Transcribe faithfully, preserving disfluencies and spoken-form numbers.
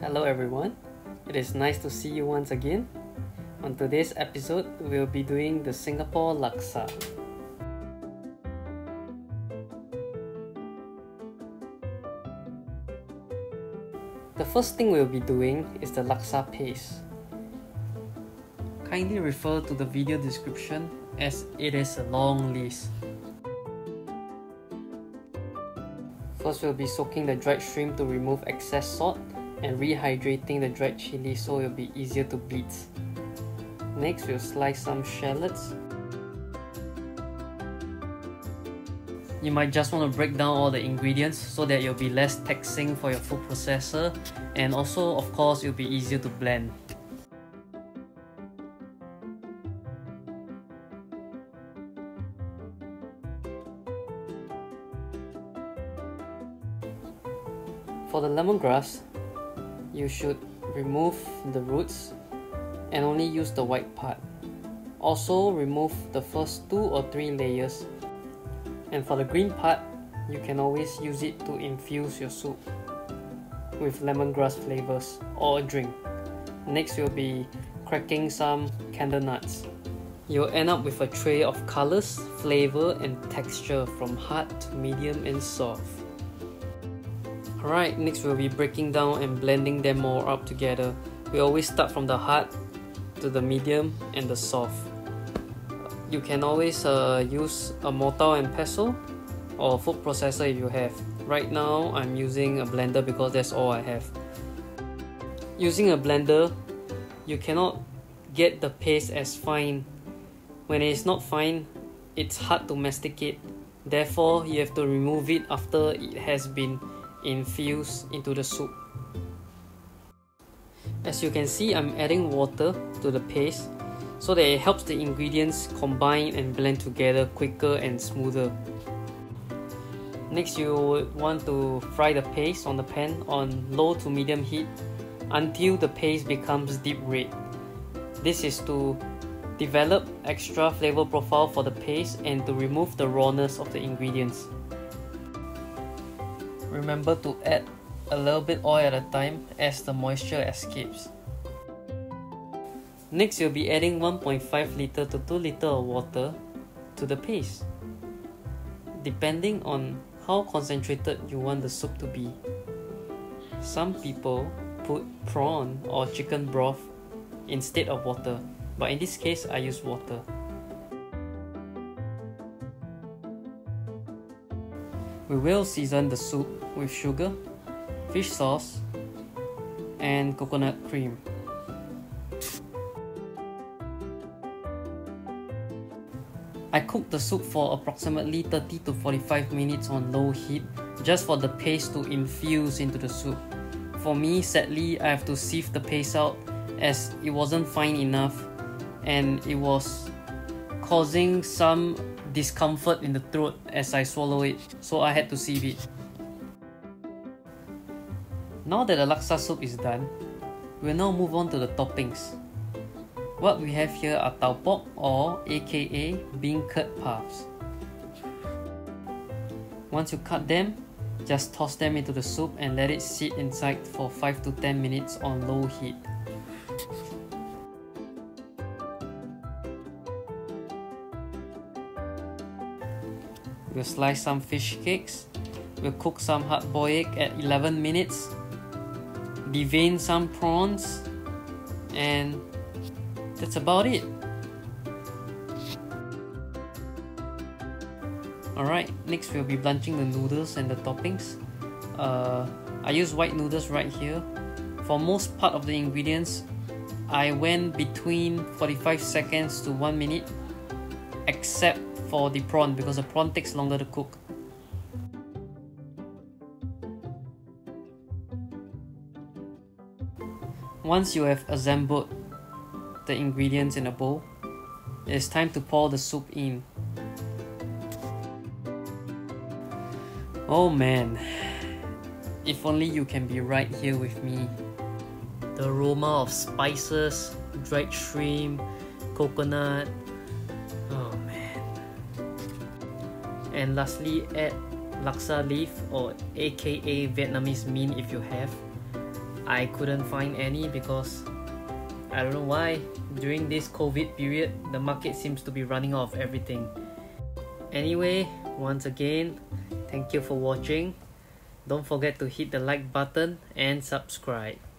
Hello everyone, it is nice to see you once again. On today's episode, we'll be doing the Singapore Laksa. The first thing we'll be doing is the Laksa paste. Kindly refer to the video description as it is a long list. First, we'll be soaking the dried shrimp to remove excess salt and rehydrating the dried chili so it'll be easier to bleed. Next, we'll slice some shallots. You might just want to break down all the ingredients so that it'll be less taxing for your food processor, and also, of course, it'll be easier to blend. For the lemongrass, you should remove the roots and only use the white part. Also, remove the first two or three layers. And for the green part, you can always use it to infuse your soup with lemongrass flavors or a drink. Next, you'll be cracking some candle nuts. You'll end up with a tray of colors, flavor, and texture from hard to medium and soft. Alright, next we'll be breaking down and blending them all up together. We always start from the hard to the medium and the soft. You can always uh, use a mortar and pestle or food processor if you have. Right now, I'm using a blender because that's all I have. Using a blender, you cannot get the paste as fine. When it's not fine, it's hard to masticate. Therefore, you have to remove it after it has been infuse into the soup. As you can see, I'm adding water to the paste so that it helps the ingredients combine and blend together quicker and smoother. Next, you would want to fry the paste on the pan on low to medium heat until the paste becomes deep red. This is to develop extra flavor profile for the paste and to remove the rawness of the ingredients. Remember to add a little bit oil at a time as the moisture escapes. Next, you'll be adding one point five litre to two litre of water to the paste, depending on how concentrated you want the soup to be. Some people put prawn or chicken broth instead of water, but in this case, I use water. We will season the soup with sugar, fish sauce, and coconut cream. I cooked the soup for approximately thirty to forty-five minutes on low heat just for the paste to infuse into the soup. For me, sadly, I have to sieve the paste out as it wasn't fine enough and it was causing some discomfort in the throat as I swallow it, so I had to sieve it. Now that the laksa soup is done, we'll now move on to the toppings. What we have here are tau pok, or aka bean curd puffs. Once you cut them, just toss them into the soup and let it sit inside for five to ten minutes on low heat. We'll slice some fish cakes. We'll cook some hard-boiled egg at eleven minutes. Devein some prawns. And that's about it. Alright, next we'll be blanching the noodles and the toppings. Uh, I use white noodles right here. For most part of the ingredients, I went between forty-five seconds to one minute, except for the prawn, because the prawn takes longer to cook. Once you have assembled the ingredients in a bowl, it is time to pour the soup in. Oh man, if only you can be right here with me. The aroma of spices, dried shrimp, coconut, and lastly, add Laksa Leaf, or aka Vietnamese Mint if you have. I couldn't find any because I don't know why, during this COVID period, the market seems to be running out of everything. Anyway, once again, thank you for watching. Don't forget to hit the like button and subscribe.